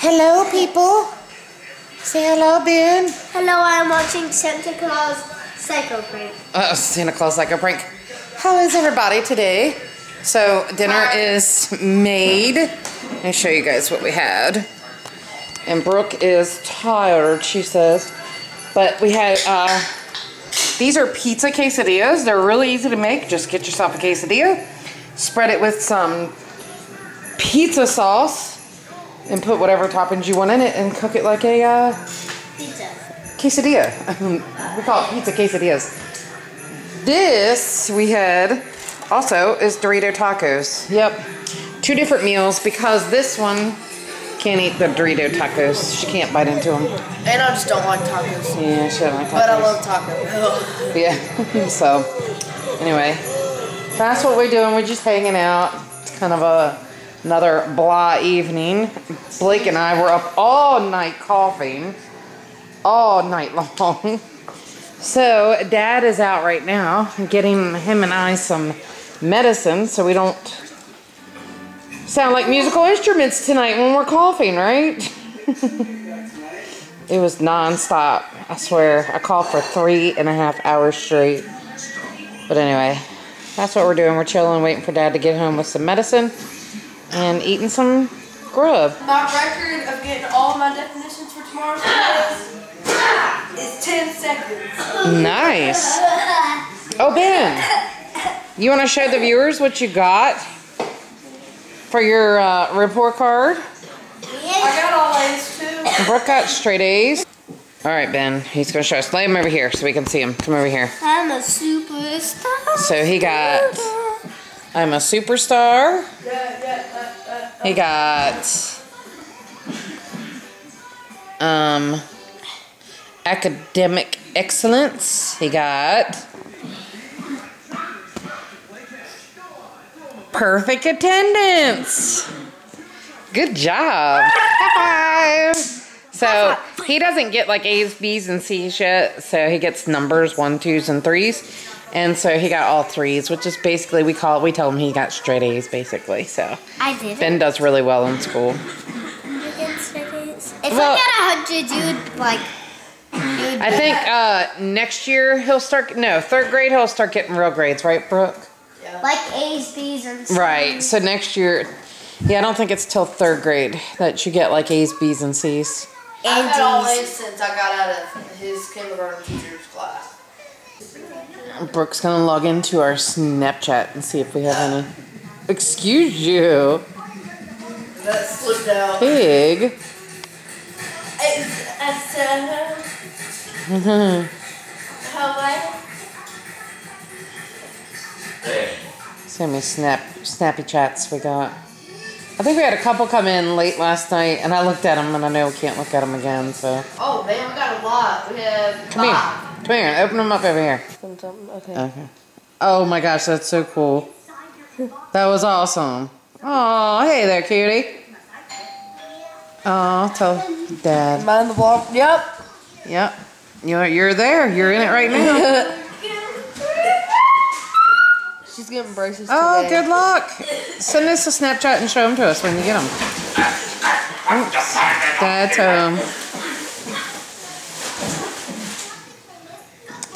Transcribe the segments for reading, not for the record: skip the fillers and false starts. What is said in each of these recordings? Hello, people. Say hello, Ben. Hello, I'm watching Santa Claus Psycho Prank. Santa Claus Psycho Prank. How is everybody today? So, dinner is made. Let me show you guys what we had. And Brooke is tired, she says. But we had, these are pizza quesadillas. They're really easy to make. Just get yourself a quesadilla. Spread it with some pizza sauce. And put whatever toppings you want in it and cook it like a, pizza. Quesadilla. We call it pizza quesadillas. This we had also is Dorito tacos. Yep. Two different meals because this one can't eat the Dorito tacos. She can't bite into them. And I just don't like tacos. Yeah, she doesn't like tacos. But I love tacos. Yeah. So, anyway. That's what we're doing. We're just hanging out. It's kind of a... another blah evening. Blake and I were up all night coughing. All night long. So, Dad is out right now getting him and I some medicine so we don't sound like musical instruments tonight when we're coughing, right? It was nonstop. I swear. I coughed for 3.5 hours straight. But anyway, that's what we're doing. We're chilling, waiting for Dad to get home with some medicine. And eating some grub. My record of getting all my definitions for tomorrow's class is 10 seconds. Nice. Oh, Ben, you want to show the viewers what you got for your report card? Yes. I got all A's, too. Brooke got straight A's. All right, Ben, he's going to show us. Lay him over here so we can see him. Come over here. I'm a superstar. So he got... I'm a superstar. He got academic excellence. He got perfect attendance. Good job. High five. So he doesn't get like A's, B's, and C's yet. So he gets numbers 1, 2s, and 3s. And so he got all 3s, which is basically, we tell him he got straight A's, basically, so. I did. Ben does really well in school. You get straight A's. If well, I got 100, you'd, like, you'd I think next year he'll start, no, 3rd grade he'll start getting real grades, right, Brooke? Yeah. Like A's, B's, and C's. Right, so next year, yeah, I don't think it's till 3rd grade that you get, like, A's, B's, and C's. I've had all A's since I got out of his kindergarten teacher's class. Brooke's gonna log into our Snapchat and see if we have any. Excuse you. That slipped out. Pig. See how many snappy chats we got. I think we had a couple come in late last night, and I looked at them, and I know we can't look at them again. So. Oh man, we got a lot. We have. Come here. Come here, open them up over here. Okay. Okay. Oh my gosh, that's so cool. That was awesome. Oh, hey there, cutie. Oh, tell Dad. Mind the vlog. Yep. Yep. You're there. You're in it right now. She's getting braces. Oh, today. Good luck. Send us a Snapchat and show them to us when you get them. Oops. Dad's home.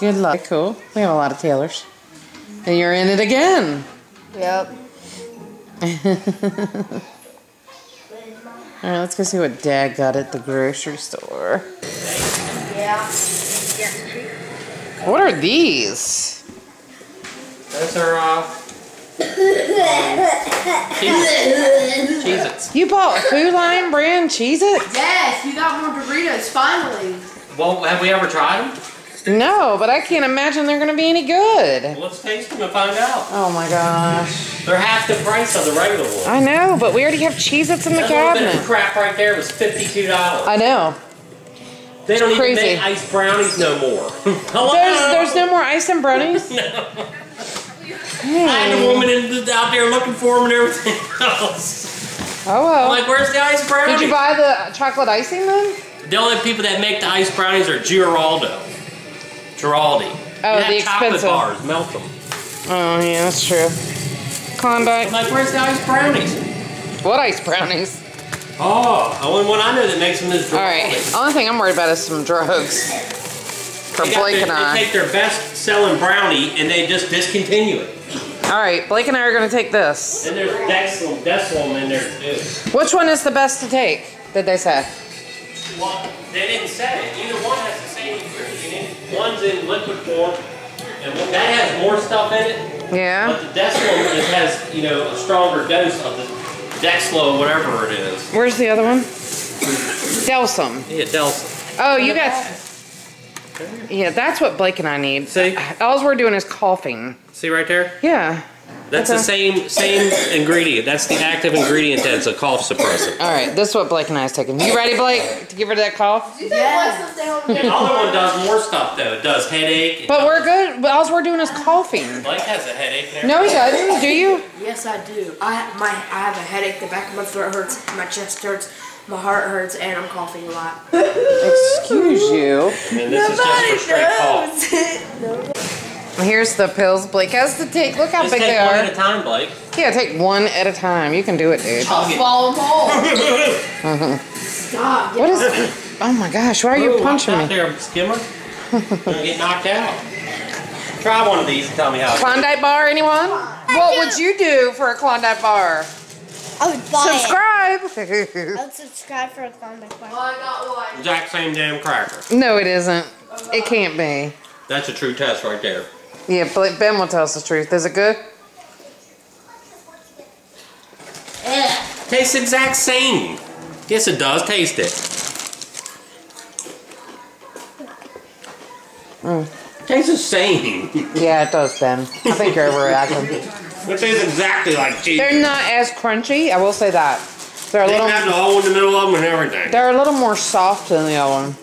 Good luck. Cool. We have a lot of Taylors. And you're in it again. Yep. All right, let's go see what Dad got at the grocery store. Yeah. What are these? Those are Cheez-Its. You bought Food Lion brand Cheez-Its? Yes, you got more Doritos, finally. Well, have we ever tried them? No, but I can't imagine they're going to be any good. Well, let's taste them and find out. Oh my gosh. They're half the price of the regular ones. I know, but we already have Cheez-Its in the cabinet. That little bit of crap right there was $52. I know. They don't even make ice brownies no more. Hello? There's no more ice and brownies? No. Hey. I had a woman out there looking for them and everything else. Oh well. I'm like, where's the ice brownie? Did you buy the chocolate icing then? The only people that make the ice brownies are Giraldi. Oh, the expensive. Chocolate bars, melt them. Oh, yeah, that's true. Klondike. Like, where's the ice brownies? What ice brownies? Oh, the only one I know that makes them is drugs. All right, the only thing I'm worried about is some drugs for Blake and I. They take their best-selling brownie and they just discontinue it. All right, Blake and I are going to take this. And there's Dexlam in there too. Which one is the best to take, did they say? Well, they didn't say. Either one has the same ingredient in it. One's in liquid form, and that has more stuff in it. Yeah. But the Dexlam just has, you know, a stronger dose of the Dexlo, whatever it is. Where's the other one? Delsym. Yeah, Delsym. Oh, you got... Yeah, that's what Blake and I need. See? All we're doing is coughing. See right there? Yeah. That's the same ingredient. That's the active ingredient that's a cough suppressant. All right, this is what Blake and I is taking. You ready, Blake, to give her that cough? Yes. The other one does more stuff, though. It does headache. But we're good. All we're doing is coughing. Blake has a headache there. No, he doesn't. Do you? Yes, I do. I have a headache. The back of my throat hurts. My chest hurts. My heart hurts, and I'm coughing a lot. Excuse you. I mean, this is just for straight cough. Here's the pills Blake has to take. Look how big they are. Just take one at a time, Blake. Yeah, take one at a time. You can do it, dude. I'll swallow them all. Stop. What is... Oh, my gosh. Why are you punching me? There, skimmer. You're going to get knocked out. Try one of these and tell me how. Klondike bar, anyone? What would you do for a Klondike bar? I would buy it. Subscribe. I would subscribe for a Klondike bar. Well, I got one. Exact same damn cracker. No, it isn't. It can't be. That's a true test right there. Yeah, Ben will tell us the truth. Is it good? Yeah. Tastes exact same. Yes, it does. Taste it. Mm. Tastes the same. Yeah, it does, Ben. I think you're overreacting. It tastes exactly like cheese. They're not as crunchy. I will say that. They're a little. They have the hole in the middle of them and everything. They're a little more soft than the other one.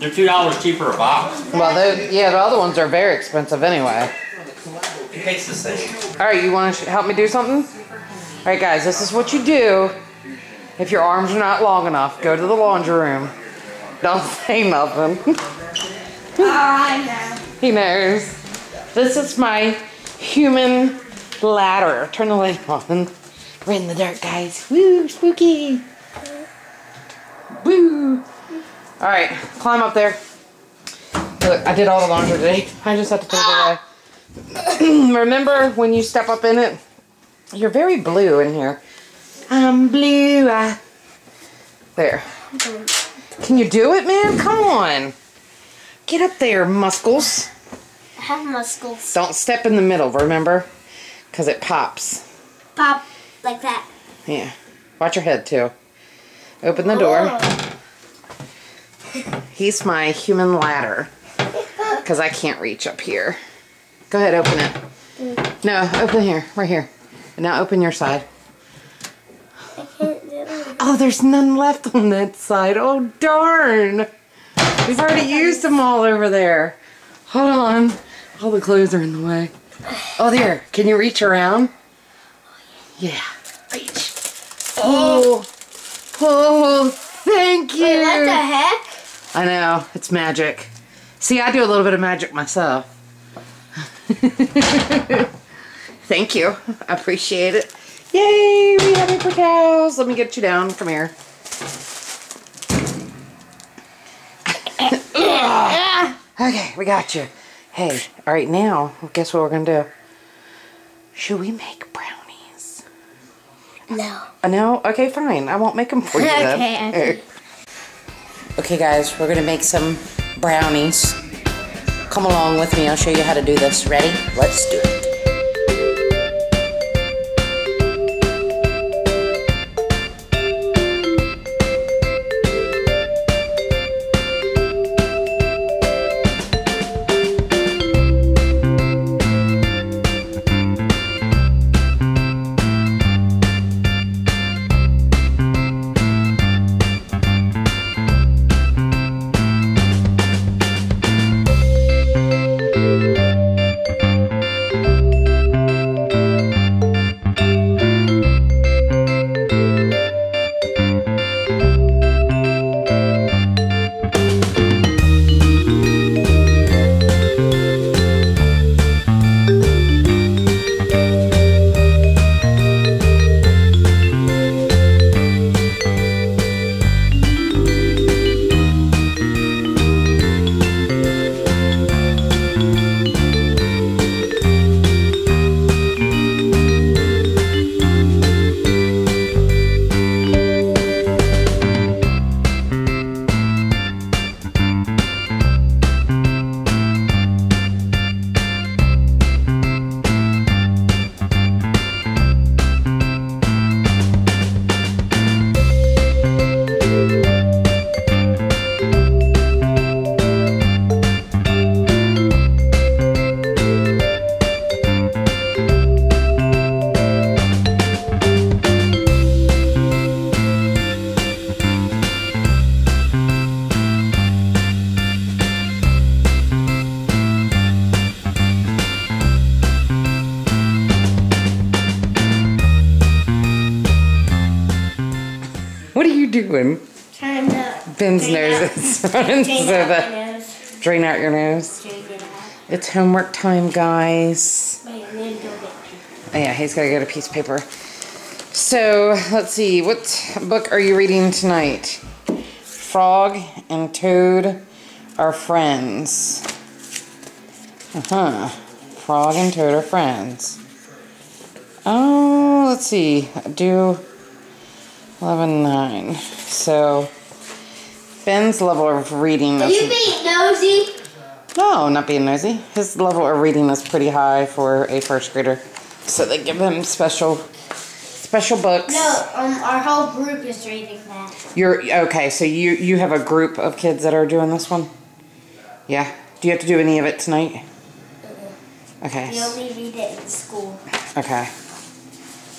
They're $2 cheaper a box. Well, yeah, the other ones are very expensive anyway. It tastes the same. All right, you want to help me do something? All right, guys, this is what you do if your arms are not long enough. Go to the laundry room. Don't say nothing. I know. He knows. This is my human ladder. Turn the light on. We're in the dark, guys. Woo, spooky. Woo. All right, climb up there. Look, I did all the laundry today. I just have to put it away. Remember when you step up in it? You're very blue in here. I'm blue. There. Can you do it, man? Come on. Get up there, muscles. I have muscles. Don't step in the middle, remember? Because it pops. Pop like that. Yeah. Watch your head, too. Open the door. Oh. He's my human ladder because I can't reach up here. Go ahead, open it. No, open here, right here. And now open your side. I can't do it. Oh, there's none left on that side. Oh, darn. We've already used them all over there. Hold on. All the clothes are in the way. Oh, there. Can you reach around? Yeah. Reach. Oh. Oh. Thank you. Wait, what the heck? I know, it's magic. See, I do a little bit of magic myself. Thank you. I appreciate it. Yay, we have paper towels. Let me get you down. Come here. Okay, we got you. Hey, all right, now, guess what we're going to do? Should we make brownies? No. No? Okay, fine. I won't make them for you then. Okay. Okay guys, we're gonna make some brownies. Come along with me, I'll show you how to do this. Ready? Let's do it. Turn the Ben's nose is running so that drain out your nose. It's homework time, guys. Oh yeah, he's gotta get a piece of paper. So let's see, what book are you reading tonight? Frog and Toad Are Friends. Frog and Toad Are Friends. Oh, let's see. Do 11-9. So, Ben's level of reading. Are you being nosy? No, not being nosy. His level of reading is pretty high for a first grader. So they give him special books. No, our whole group is reading that. Okay, so you have a group of kids that are doing this one? Yeah. Do you have to do any of it tonight? Okay. We only read it in school. Okay.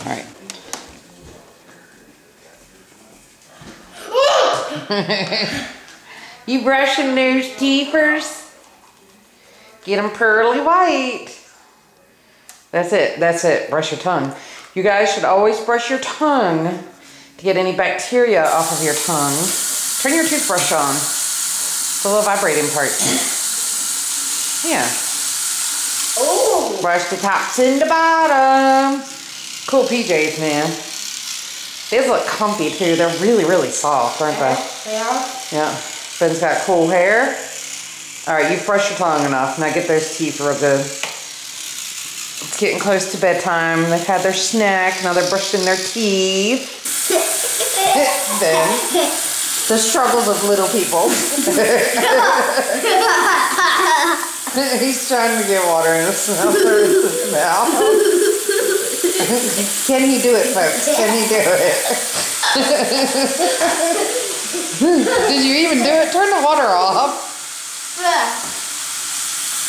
All right. You brushing those teethers? Get them pearly white. That's it. That's it. Brush your tongue. You guys should always brush your tongue to get any bacteria off of your tongue. Turn your toothbrush on. It's the little vibrating part. Yeah. Oh. Brush the tops and the bottom. Cool PJs, man. These look comfy too. They're really, really soft, aren't they? They are. Yeah. Ben's got cool hair. All right, you've brushed your tongue enough. Now get those teeth real good. It's getting close to bedtime. They've had their snack. Now they're brushing their teeth. The struggles of little people. He's trying to get water in his mouth. Can he do it, folks? Can he do it? Did you even do it? Turn the water off.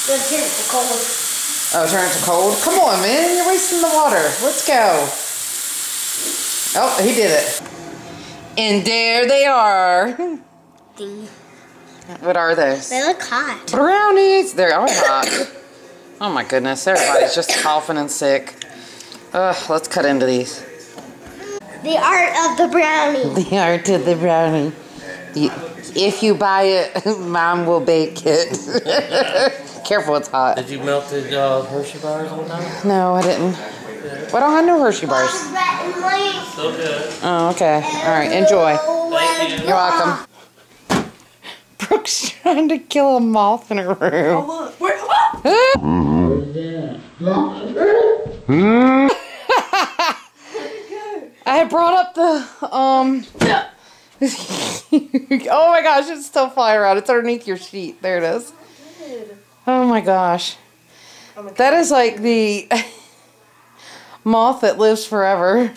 Turn it to cold. Oh, turn it to cold? Come on, man. You're wasting the water. Let's go. Oh, he did it. And there they are. Ding. What are those? They look hot. Brownies. They are hot. Oh my goodness. Everybody's just coughing and sick. Ugh, let's cut into these. The art of the brownie. The art of the brownie. If you buy it, Mom will bake it. Careful, it's hot. Did you melt the Hershey bars one time? No, I didn't. Well, I don't have no Hershey bars. So good. Oh, okay. All right, enjoy. Thank you. You're welcome. Brooke's trying to kill a moth in her room. Oh, look. Where? Oh. I had brought up the, oh my gosh, it's still flying around. It's underneath your sheet. There it is. Oh my gosh. That is like the moth that lives forever.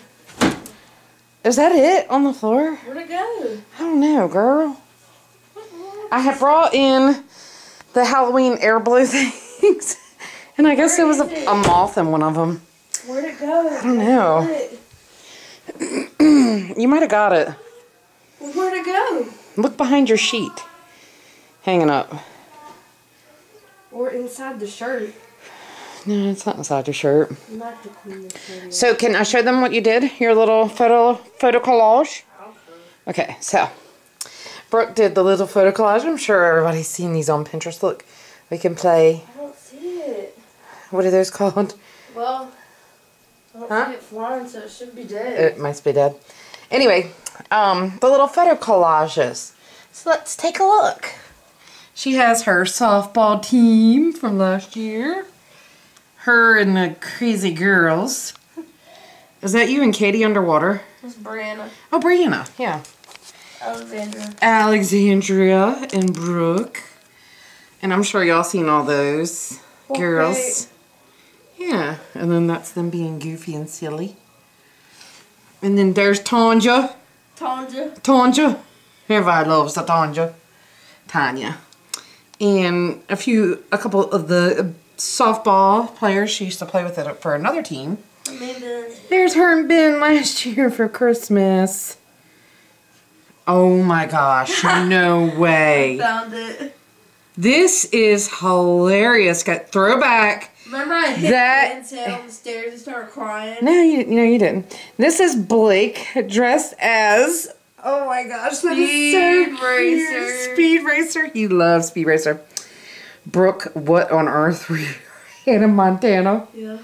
Is that it on the floor? Where'd it go? I don't know, girl. I had brought in the Halloween air blue things, and I guess there was a moth in one of them. Where'd it go? I don't know. You might have got it. Where'd it go? Look behind your sheet, hanging up. Or inside the shirt. No, it's not inside your shirt. Not to clean this thing. So can I show them what you did? Your little photo collage? Okay, so. Brooke did the little photo collage. I'm sure everybody's seen these on Pinterest. Look, we can play. I don't see it. What are those called? Well, I don't see it flying, so it should be dead. It must be dead. Anyway, the little photo collages. So let's take a look. She has her softball team from last year. Her and the crazy girls. Is that you and Katie underwater? It's Brianna. Oh, Brianna. Yeah. Alexandria and Brooke. And I'm sure y'all seen all those girls. Yeah. And then that's them being goofy and silly. And then there's Tanja. Tanja. Everybody loves the Tanja. Tanya. And a couple of the softball players. She used to play with it for another team. Maybe. There's her and Ben last year for Christmas. Oh my gosh, no way. I found it. This is hilarious. Got throwback. Remember I hit Ben's head on the stairs and started crying? No, you didn't. This is Blake dressed as Oh my gosh, that is so cute. Speed Racer. He loves Speed Racer. Brooke, what on earth were you? Hannah Montana. Yeah.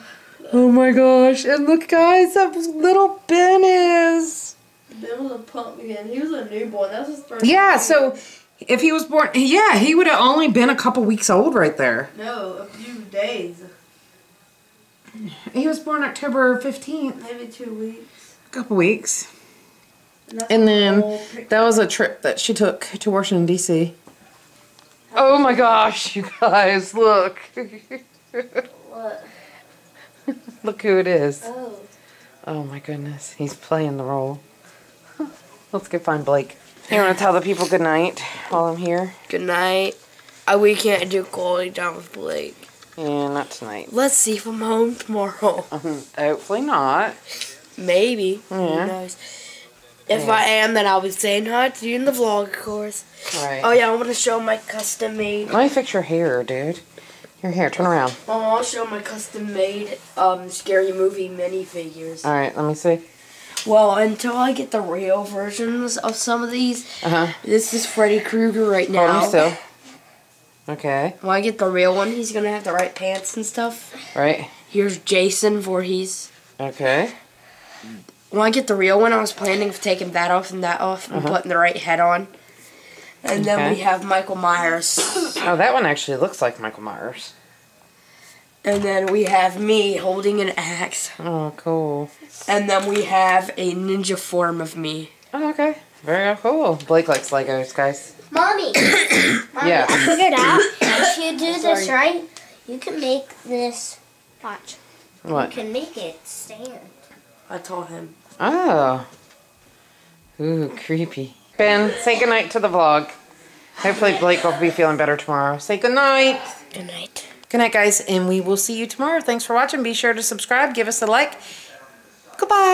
Oh my gosh. And look, guys, that little Ben is. Ben was a punk again. He was a newborn. That was his first. Yeah, so if he was born, yeah, he would have only been a couple weeks old right there. No, a few days. He was born October 15th. Maybe 2 weeks. A couple weeks. And then that was a trip that she took to Washington, D.C. Oh my gosh, you guys, look. What? Look who it is. Oh. Oh my goodness, he's playing the role. Let's go find Blake. You want to tell the people good night while I'm here? Good night. We can't do quality time with Blake. Yeah, not tonight. Let's see if I'm home tomorrow. Hopefully not. Maybe. Yeah. Who knows? If I am, then I'll be saying hi to you in the vlog, of course. Right. Oh, yeah, I want to show my custom-made... Let me fix your hair, dude. Your hair. Turn around. Mom, I'll show my custom-made Scary Movie minifigures. All right, let me see. Well, until I get the real versions of some of these, this is Freddy Krueger right now. Hold on still. Okay. When I get the real one, he's going to have the right pants and stuff. Right. Here's Jason Voorhees. Okay. When I get the real one, I was planning of taking that off and putting the right head on. And then we have Michael Myers. Oh, that one actually looks like Michael Myers. And then we have me holding an axe. Oh, cool. And then we have a ninja form of me. Oh, okay. Very cool. Blake likes Legos, guys. Mommy! Mommy, yeah. I figured out if you do this right, you can make this... Watch. What? You can make it stand. I told him. Oh. Ooh, creepy. Ben, say goodnight to the vlog. Hopefully Blake will be feeling better tomorrow. Say goodnight. Good night. Good night, guys, and we will see you tomorrow. Thanks for watching. Be sure to subscribe. Give us a like. Goodbye.